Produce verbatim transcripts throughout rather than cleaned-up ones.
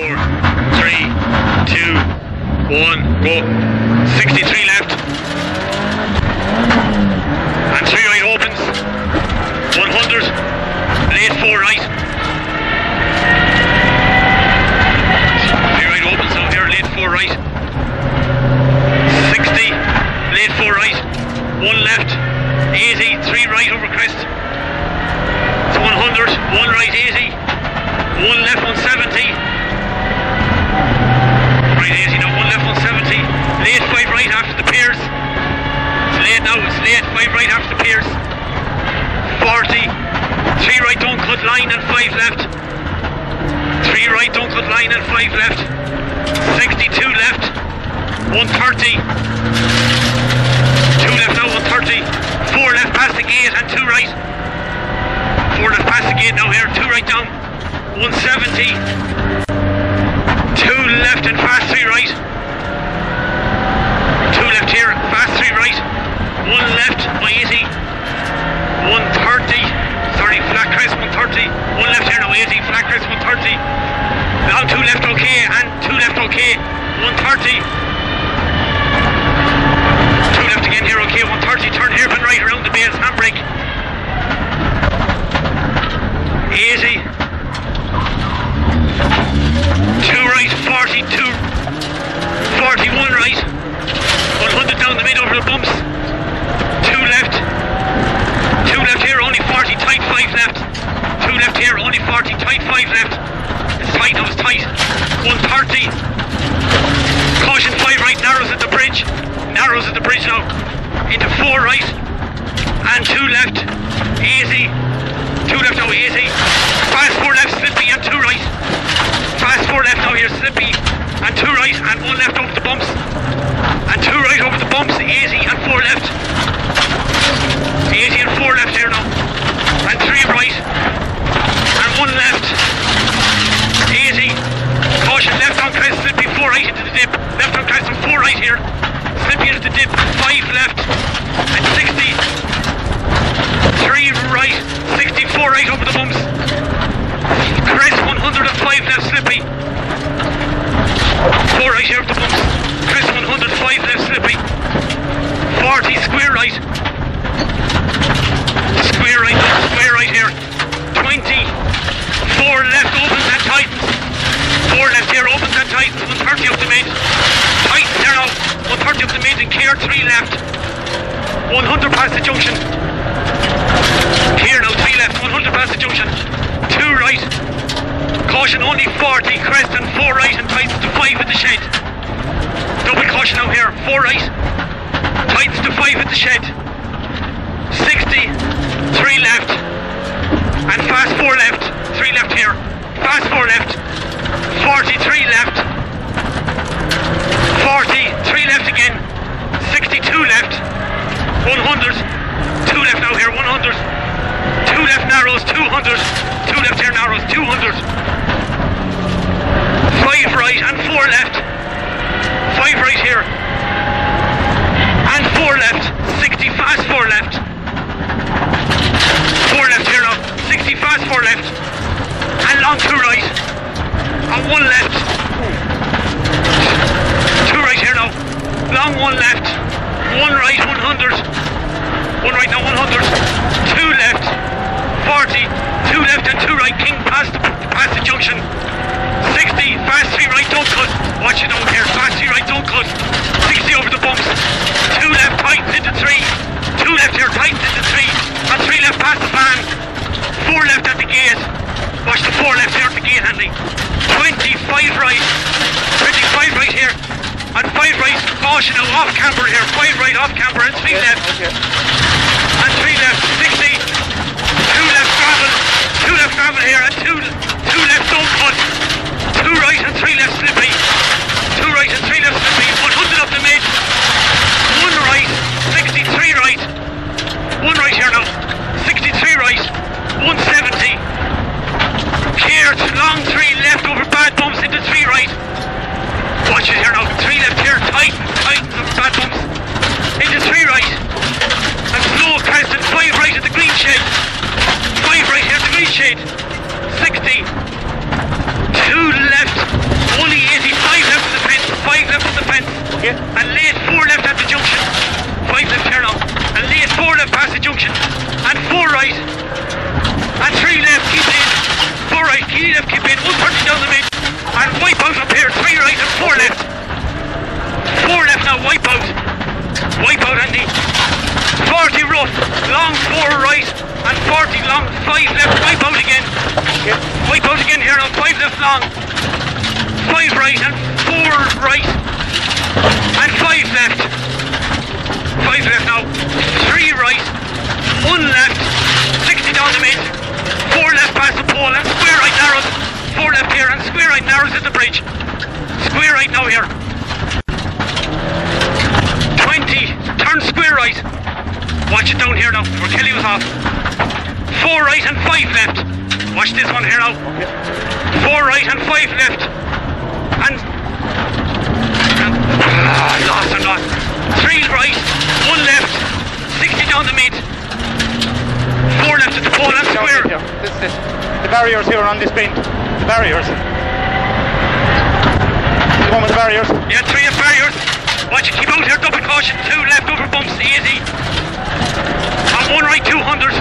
four, three, two, one, go. sixty-three left. And three right opens. one hundred. And eight, four right. Three right opens out here, late four right. sixty, late four right. One left. eighty, three right over crest. It's one hundred, one right, eighty. One left on seventy. Right eighty now, one left on seventy. Late five right after the piers. It's late now, it's late five right after the piers. forty. Three right don't cut line and five left. Three right don't cut line and five left. sixty-two left. one thirty. Two left now, one thirty. Four left past the gate and two right. Four left past the gate now here, two right down. one seventy, two left and fast three right, two left here, fast three right, one left by eighty, one thirty, sorry, flat crest one thirty, one left here now eighty, flat crest one thirty, now two left okay and two left okay, one thirty, two left again here okay, one thirty, turn hairpin right around the bales, handbrake, eighty, two right, forty, two, forty-one right, one hundred down the mid over the bumps, two left, two left here, only forty, tight, five left, two left here, only forty, tight, five left, it's tight, that was tight, one thirty, caution five right, narrows at the bridge, narrows at the bridge now, into four right, and two left, easy, two left now, easy, fast four left, slippy and two right, fast four left now here, slippy and two right and one left over the bumps and two right over the bumps, eighty and four left, eighty and four left here now and three right and one left, eighty, caution left on crest, slippy, four right into the dip, left on crest and four right here, slippy into the dip, five left and sixty, three right, sixty-four right over the bumps, crest one hundred five left slippy, four right here up the bumps, crest one hundred five left slippy, forty square right, square right, square right here, twenty, four left opens and tightens, four left here opens and tightens, one thirty up the mid, tightens there now, one thirty up the mid and care three left, one hundred past the junction, here now three left, one hundred past the junction, two right, caution only forty, crest and four right and tightens to five at the shed. Double caution out here, four right, tightens to five at the shed. sixty, three left, and fast four left, three left here, fast four left, forty-three left, forty, three left again, sixty-two left, one hundred, two left now here, one hundred, two left narrows, two hundred, two left here narrows, two hundred. five right and four left, five right here, and four left, sixty fast four left, four left here now, sixty fast four left, and long two right, and one left, two right here now, long one left, one right, one hundred, one right now, one hundred, two left, forty, two left and two right, king past the, past the junction, sixty, fast three right, don't cut, watch it down here, fast three right, don't cut, sixty over the bumps, two left, tightens into three, two left here, tightens into three, and three left past the van, four left at the gate, watch the four left here at the gate handling, twenty-five right, twenty-five right here, and five right, caution now, off camber here, five right, off camber, and three left, and three left, sixty, two left gravel, two left gravel here, and two, two left don't cut, two right and three left slippy, two right and three left slippy, one hundred up the mid, one right, sixty-three right, one right here now, sixty-three right, one seventy, here long three left over bad bumps into three right, watch it here now, three left here, tight, tight over bad bumps, into three right, and slow crest and five right at the green shade, five right here at the green shade, sixty, two left, Yeah. And lane four left at the junction. Five left turn out. And lane four left past the junction. And four right. And three left, keep in. Four right, three left, keep in. One turning down the main. And wipe out up here. Three right and four left. Four left now, wipe out. Wipe out, Andy. forty rough, long four right. And forty long, five left, wipe out again. Yeah. Wipe out again here now, five left long. Five right and four right and five left. Five left now. Three right. One left. Sixty down the mid. Four left past the pole and square right narrows. Four left here and square right narrows at the bridge. Square right now here. Twenty. Turn square right. Watch it down here now. Where Kelly was off. Four right and five left. Watch this one here now. Four right and five left. And, and oh, I lost, I'm lost. Three right, one left, sixty down the mid. Four left at the pole and square. This is it. The barriers here are on this bend. The barriers. The one with the barriers. Yeah, three of barriers. Watch it, keep out here, double caution. Two left over bumps, easy. And one right, two hundred.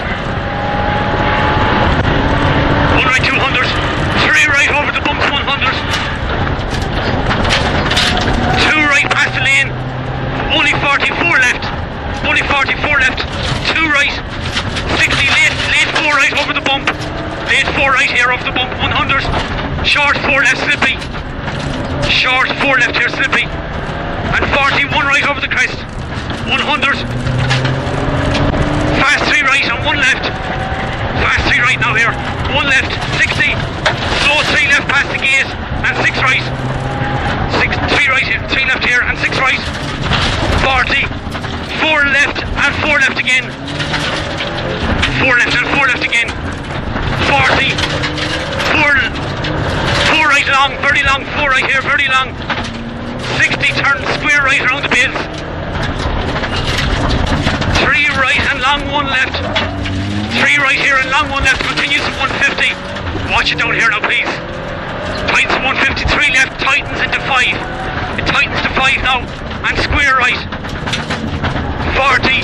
One right, two hundred. Three right over the bumps, one hundred. Two right past the lane, only forty-four left, only forty-four left, two right, sixty late, late four right over the bump, late four right here over the bump, one hundred, short four left slippy, short four left here slippy, and forty-one right over the crest, one hundred, fast three right and one left, fast three right now here, one left, sixty, slow three left past the gate, and six right. Six, three right here, three left here, and six right. forty, four left, and four left again. Four left, and four left again. forty, four, four right long, very long, four right here, very long. sixty, turn square right around the bins. Three right, and long one left. Three right here, and long one left, continues to one fifty. Watch it down here now, please. Tightens one fifty-three left, tightens into five. It tightens to five now, and square right. forty,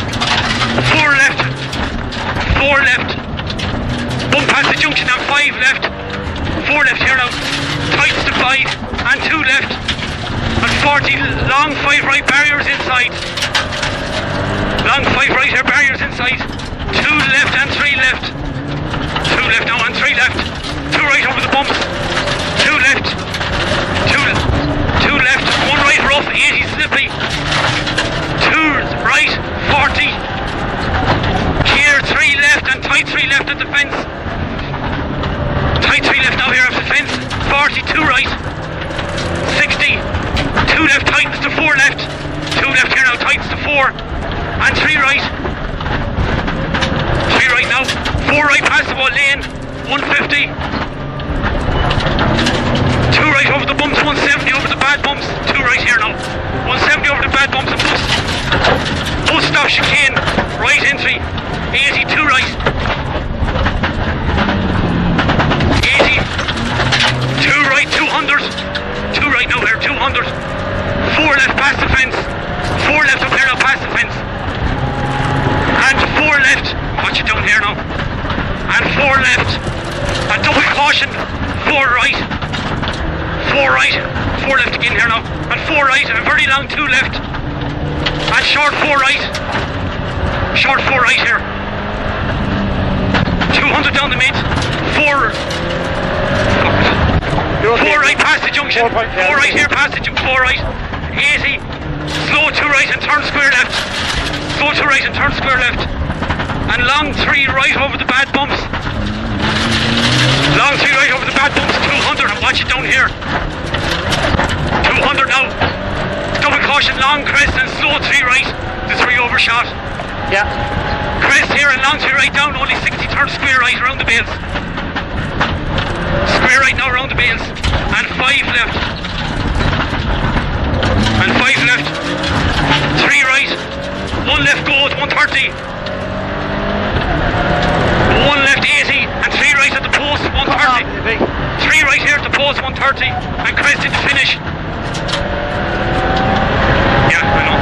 four left, four left. Bump past the junction now, five left. four left here now, tightens to five, and two left. And forty, long five right, barriers inside. Long five right here, barriers inside. two left and three left. two left now and three left. two right over the bump. Two left, two, two left, one right rough, eighty slippy, two right, forty, here three left and tight three left at the fence, tight three left now here at the fence, forty, two right, sixty, two left tightens to four left, two left here now tightens to four, and three right, three right now, four right past the wall lane, one fifty, two right over the bumps, one seventy over the bad bumps, two right here now, one seventy over the bad bumps and bus, bus stop chicane, right entry, eighty, two right, eighty, two right, two hundred, two right now here, two hundred, four left past the fence, four left up here now past the fence, and four left, watch it down here now, and four left, and double caution, four right, four right, four left again here now, and four right, and a very long two left, and short four right, short four right here, two hundred down the mid, four, four right past the junction, four right here past the junction, four right, eighty, slow two right and turn square left, slow two right and turn square left, and long three right over the bad bumps, long three right over the bad bumps, two hundred, and watch it down here, two hundred now, double caution, long crest and slow three right, the three overshot, yeah, crest here and long three right down, only sixty, turn square right around the bales, square right now around the bales, and five left, and five left, three right, one left goes, one thirty, one left eighty and three right at the post one thirty. Three right here at the post one thirty and crest to the finish. Jackman.